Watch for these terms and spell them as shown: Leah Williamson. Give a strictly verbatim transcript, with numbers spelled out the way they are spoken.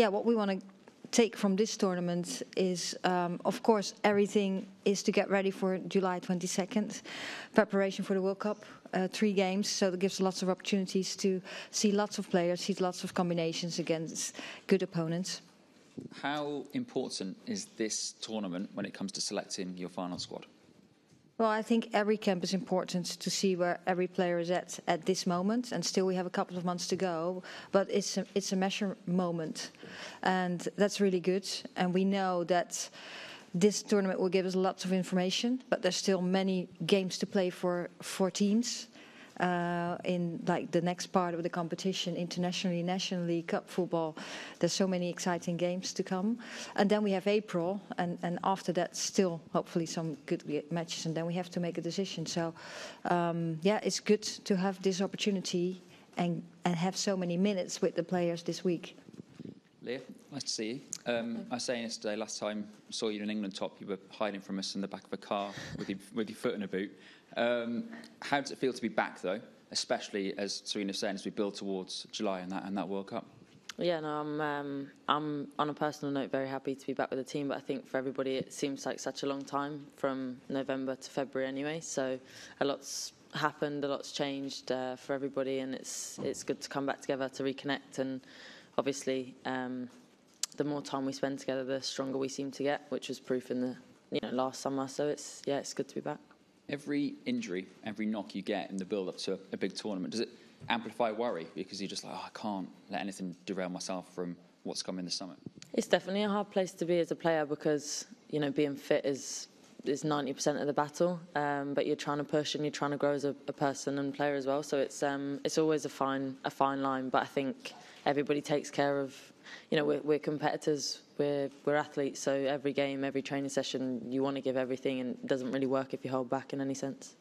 yeah, what we want to take from this tournament is, um, of course, everything is to get ready for July twenty-second, preparation for the World Cup, uh, three games, so that gives lots of opportunities to see lots of players, see lots of combinations against good opponents. How important is this tournament when it comes to selecting your final squad? Well, I think every camp is important to see where every player is at at this moment, and still we have a couple of months to go, but it's a, it's a measure moment, and that's really good. And we know that this tournament will give us lots of information, but there's still many games to play for, for teams uh, in like the next part of the competition, internationally, nationally, cup football. There's so many exciting games to come. And then we have April, and, and after that still hopefully some good matches, and then we have to make a decision. So um, yeah, it's good to have this opportunity and, and have so many minutes with the players this week. Leah, nice to see you. Um, I was saying yesterday, last time I saw you in England top, you were hiding from us in the back of a car with, your, with your foot in a boot. Um, how does it feel to be back, though, especially, as Serena's saying, as we build towards July and that, and that World Cup? Yeah, no, I'm, um, I'm, on a personal note, very happy to be back with the team, but I think for everybody it seems like such a long time, from November to February anyway, so a lot's happened, a lot's changed uh, for everybody, and it's, it's good to come back together to reconnect. And obviously, um, the more time we spend together, the stronger we seem to get, which was proof in the you know last summer. So it's yeah, it's good to be back. Every injury, every knock you get in the build-up to a, a big tournament, does it amplify worry because you're just like, oh, I can't let anything derail myself from what's coming this summer? It's definitely a hard place to be as a player because you know being fit is is ninety percent of the battle, um, but you're trying to push and you're trying to grow as a, a person and player as well. So it's um, it's always a fine a fine line, but I think everybody takes care of, you know, we're, we're competitors, we're, we're athletes, so every game, every training session, you want to give everything, and it doesn't really work if you hold back in any sense.